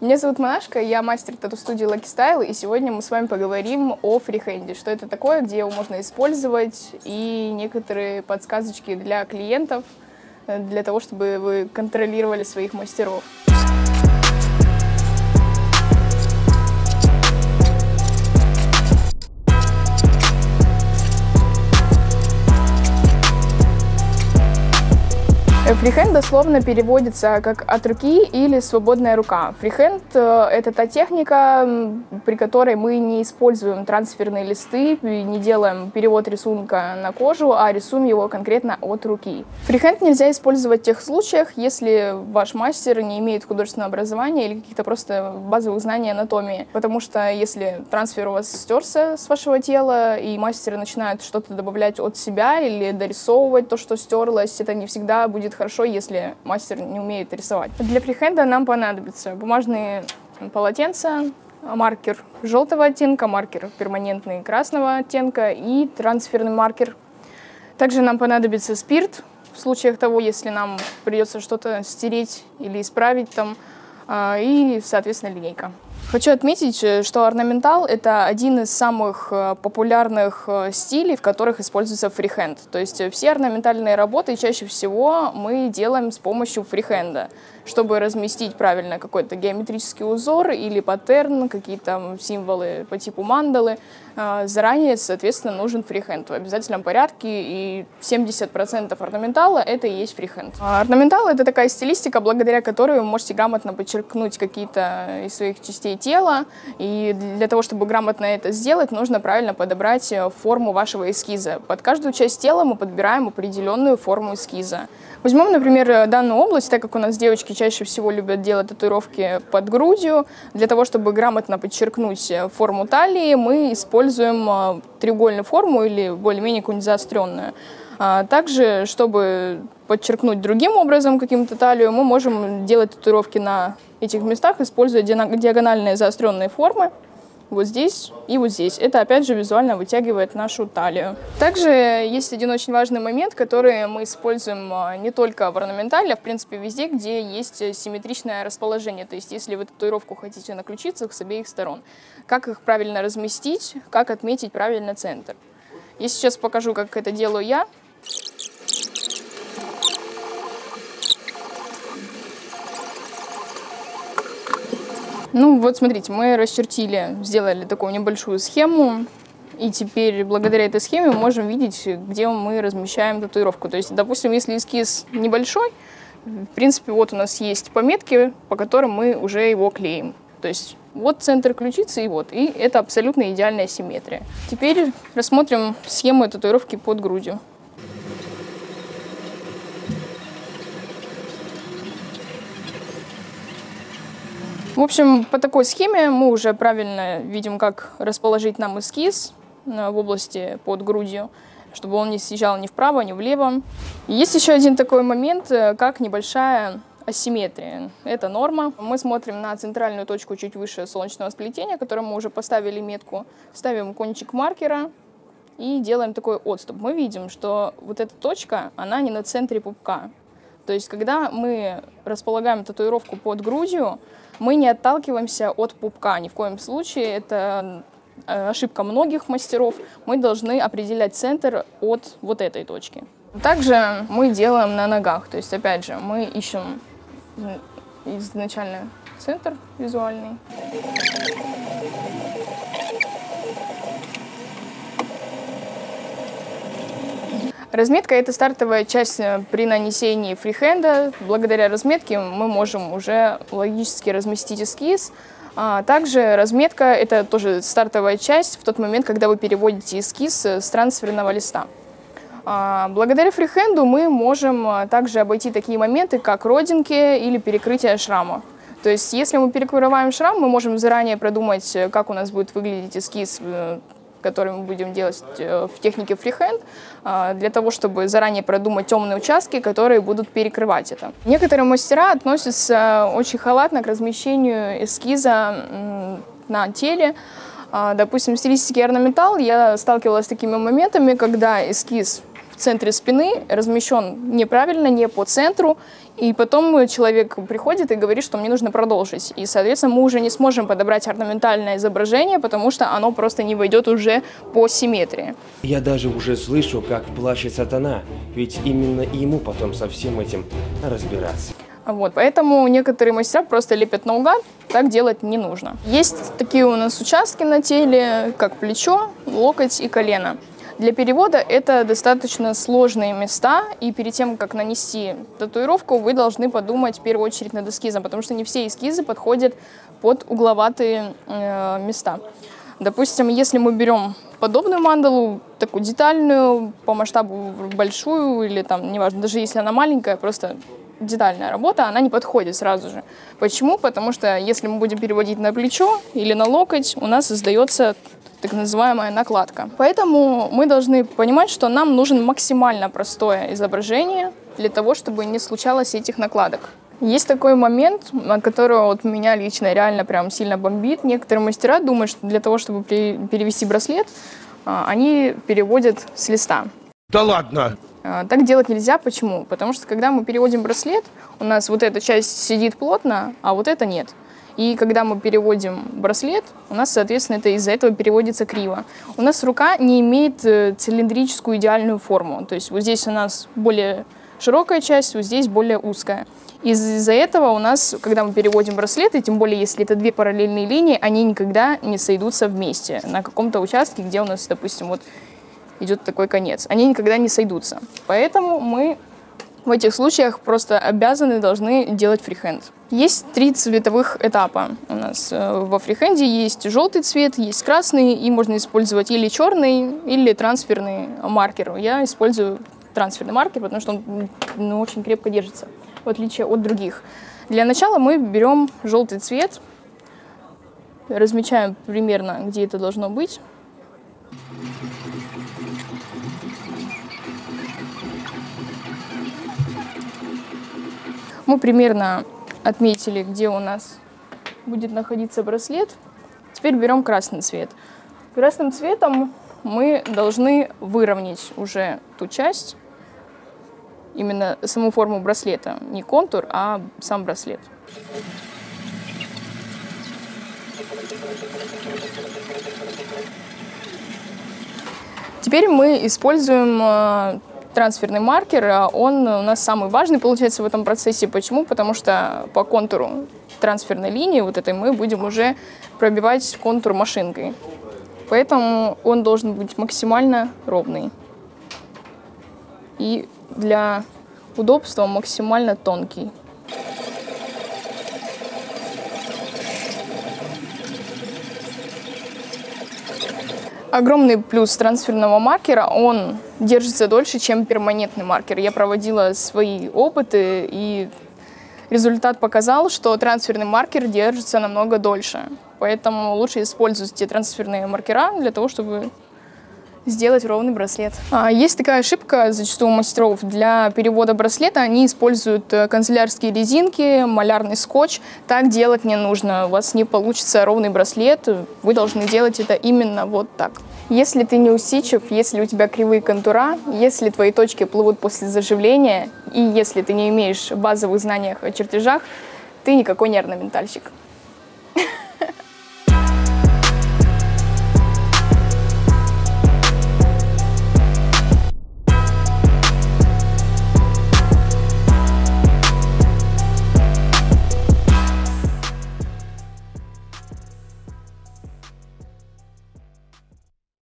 Меня зовут Монашка, я мастер тату-студии Lucky Style, и сегодня мы с вами поговорим о фрихенде, что это такое, где его можно использовать, и некоторые подсказочки для клиентов, для того, чтобы вы контролировали своих мастеров. Фрихенд дословно переводится как «от руки» или «свободная рука». Фрихенд – это та техника, при которой мы не используем трансферные листы, не делаем перевод рисунка на кожу, а рисуем его конкретно от руки. Фрихенд нельзя использовать в тех случаях, если ваш мастер не имеет художественного образования или каких-то просто базовых знаний анатомии. Потому что если трансфер у вас стерся с вашего тела, и мастер начинает что-то добавлять от себя или дорисовывать то, что стерлось, это не всегда будет хорошо, если мастер не умеет рисовать. Для фрихенда нам понадобятся бумажные полотенца, маркер желтого оттенка, маркер перманентный красного оттенка и трансферный маркер. Также нам понадобится спирт в случаях того, если нам придется что-то стереть или исправить там, и, соответственно, линейка. Хочу отметить, что орнаментал – это один из самых популярных стилей, в которых используется фрихенд. То есть все орнаментальные работы чаще всего мы делаем с помощью фрихенда, чтобы разместить правильно какой-то геометрический узор или паттерн, какие-то символы по типу мандалы. Заранее, соответственно, нужен фрихенд в обязательном порядке, и 70% орнаментала – это и есть фрихенд. Орнаментал – это такая стилистика, благодаря которой вы можете грамотно подчеркнуть какие-то из своих частей тела, и для того, чтобы грамотно это сделать, нужно правильно подобрать форму вашего эскиза. Под каждую часть тела мы подбираем определенную форму эскиза. Возьмем, например, данную область, так как у нас девочки чаще всего любят делать татуировки под грудью. Для того, чтобы грамотно подчеркнуть форму талии, мы используем треугольную форму или более-менее какую-нибудь заостренную. Также, чтобы подчеркнуть другим образом каким-то талию, мы можем делать татуировки на этих местах, используя диагональные заостренные формы. Вот здесь и вот здесь. Это, опять же, визуально вытягивает нашу талию. Также есть один очень важный момент, который мы используем не только в орнаментале, а, в принципе, везде, где есть симметричное расположение. То есть, если вы татуировку хотите на ключицах с обеих сторон, как их правильно разместить, как отметить правильно центр. Я сейчас покажу, как это делаю я. Ну вот, смотрите, мы расчертили, сделали такую небольшую схему, и теперь благодаря этой схеме мы можем видеть, где мы размещаем татуировку. То есть, допустим, если эскиз небольшой, в принципе, вот у нас есть пометки, по которым мы уже его клеим. То есть вот центр ключицы и вот, и это абсолютно идеальная симметрия. Теперь рассмотрим схему татуировки под грудью. В общем, по такой схеме мы уже правильно видим, как расположить нам эскиз в области под грудью, чтобы он не съезжал ни вправо, ни влево. И есть еще один такой момент, как небольшая асимметрия. Это норма. Мы смотрим на центральную точку чуть выше солнечного сплетения, которому мы уже поставили метку, ставим кончик маркера и делаем такой отступ. Мы видим, что вот эта точка, она не на центре пупка. То есть, когда мы располагаем татуировку под грудью, мы не отталкиваемся от пупка ни в коем случае. Это ошибка многих мастеров. Мы должны определять центр от вот этой точки. Также мы делаем на ногах. То есть, опять же, мы ищем изначально центр визуальный. Разметка – это стартовая часть при нанесении фрихенда. Благодаря разметке мы можем уже логически разместить эскиз. Также разметка – это тоже стартовая часть в тот момент, когда вы переводите эскиз с трансферного листа. Благодаря фрихенду мы можем также обойти такие моменты, как родинки или перекрытие шрамов. То есть, если мы перекрываем шрам, мы можем заранее продумать, как у нас будет выглядеть эскиз, который мы будем делать в технике фрихенд, для того, чтобы заранее продумать темные участки, которые будут перекрывать это. Некоторые мастера относятся очень халатно к размещению эскиза на теле. Допустим, в стилистике орнаментал я сталкивалась с такими моментами, когда эскиз в центре спины размещен неправильно, не по центру, и потом человек приходит и говорит, что мне нужно продолжить. И, соответственно, мы уже не сможем подобрать орнаментальное изображение, потому что оно просто не войдет уже по симметрии. Я даже уже слышу, как плачет сатана, ведь именно ему потом со всем этим разбираться. Вот, поэтому некоторые мастера просто лепят наугад, так делать не нужно. Есть такие у нас участки на теле, как плечо, локоть и колено. Для перевода это достаточно сложные места, и перед тем, как нанести татуировку, вы должны подумать в первую очередь над эскизом, потому что не все эскизы подходят под угловатые места. Допустим, если мы берем подобную мандалу, такую детальную, по масштабу большую, или там, неважно, даже если она маленькая, просто... детальная работа, она не подходит сразу же. Почему? Потому что если мы будем переводить на плечо или на локоть, у нас создается так называемая накладка. Поэтому мы должны понимать, что нам нужен максимально простое изображение для того, чтобы не случалось этих накладок. Есть такой момент, от которого вот меня лично реально прям сильно бомбит. Некоторые мастера думают, что для того, чтобы перевести браслет, они переводят с листа. Да ладно! Так делать нельзя. Почему? Потому что, когда мы переводим браслет, у нас вот эта часть сидит плотно, а вот эта нет. И когда мы переводим браслет, у нас, соответственно, это из-за этого переводится криво. У нас рука не имеет цилиндрическую идеальную форму. То есть вот здесь у нас более широкая часть, вот здесь более узкая. Из-за этого у нас, когда мы переводим браслеты, тем более, если это две параллельные линии, они никогда не сойдутся вместе на каком-то участке, где у нас, допустим, вот... идет такой конец. Они никогда не сойдутся. Поэтому мы в этих случаях просто обязаны, должны делать фрихенд. Есть три цветовых этапа у нас во фрихенде. Есть желтый цвет, есть красный, и можно использовать или черный, или трансферный маркер. Я использую трансферный маркер, потому что он очень крепко держится, в отличие от других. Для начала мы берем желтый цвет, размечаем примерно, где это должно быть. Мы примерно отметили, где у нас будет находиться браслет. Теперь берем красный цвет. Красным цветом мы должны выровнять уже ту часть, именно саму форму браслета. Не контур, а сам браслет. Теперь мы используем... трансферный маркер, он у нас самый важный, получается, в этом процессе. Почему? Потому что по контуру трансферной линии, вот этой, мы будем уже пробивать контур машинкой. Поэтому он должен быть максимально ровный. И для удобства максимально тонкий. Огромный плюс трансферного маркера, он держится дольше, чем перманентный маркер. Я проводила свои опыты, и результат показал, что трансферный маркер держится намного дольше. Поэтому лучше используйте трансферные маркера для того, чтобы сделать ровный браслет. Есть такая ошибка зачастую у мастеров. Для перевода браслета они используют канцелярские резинки, малярный скотч. Так делать не нужно. У вас не получится ровный браслет. Вы должны делать это именно вот так. Если ты не усидчив, если у тебя кривые контура, если твои точки плывут после заживления и если ты не имеешь базовых знаний о чертежах, ты никакой не орнаментальщик.